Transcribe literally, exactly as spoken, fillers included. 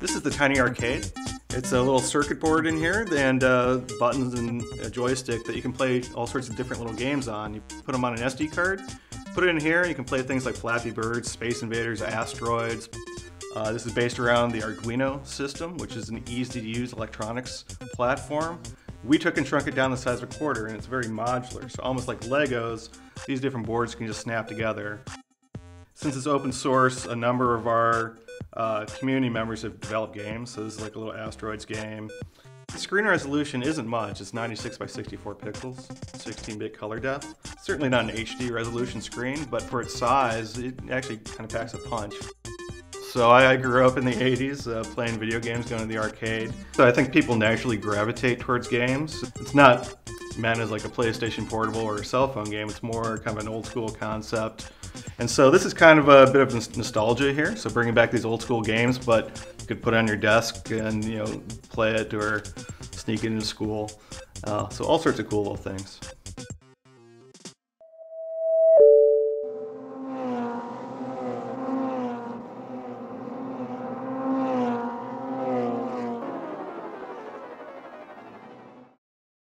This is the Tiny Arcade. It's a little circuit board in here and uh, buttons and a joystick that you can play all sorts of different little games on. You put them on an S D card, put it in here, and you can play things like Flappy Birds, Space Invaders, Asteroids. Uh, this is based around the Arduino system, which is an easy-to-use electronics platform. We took and shrunk it down the size of a quarter, and it's very modular. So almost like Legos, these different boards can just snap together. Since it's open source, a number of our uh, community members have developed games. So this is like a little Asteroids game. The screen resolution isn't much. It's ninety-six by sixty-four pixels, sixteen bit color depth. Certainly not an H D resolution screen, but for its size, it actually kind of packs a punch. So I grew up in the eighties uh, playing video games, going to the arcade. So I think people naturally gravitate towards games. It's not meant as like a PlayStation Portable or a cell phone game. It's more kind of an old school concept. And so this is kind of a bit of nostalgia here. So bringing back these old school games, but you could put it on your desk and, you know, play it or sneak it into school. Uh, so all sorts of cool little things.